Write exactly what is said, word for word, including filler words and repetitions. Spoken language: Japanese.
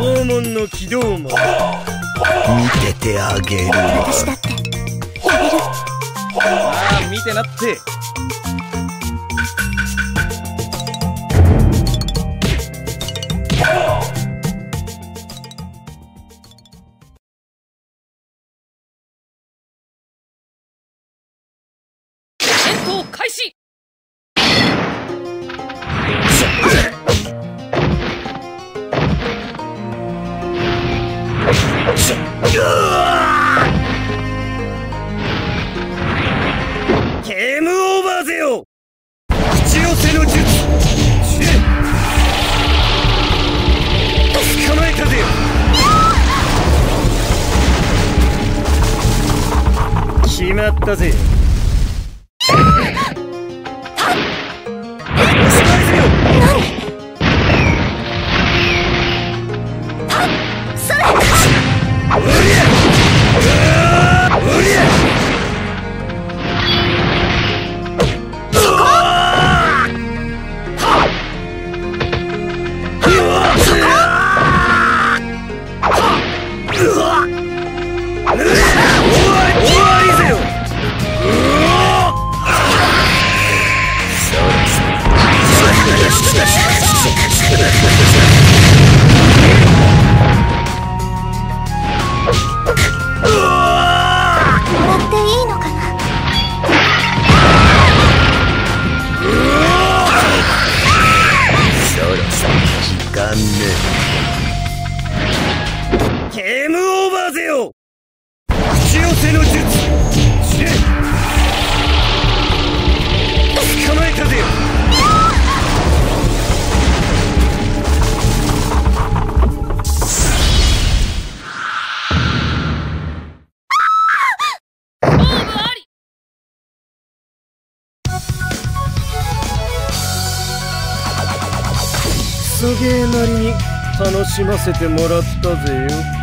黄門の起動門見ててあげるわ。私だってやれる。ああ見てなって。だぜ。楽しませてもらったぜよ。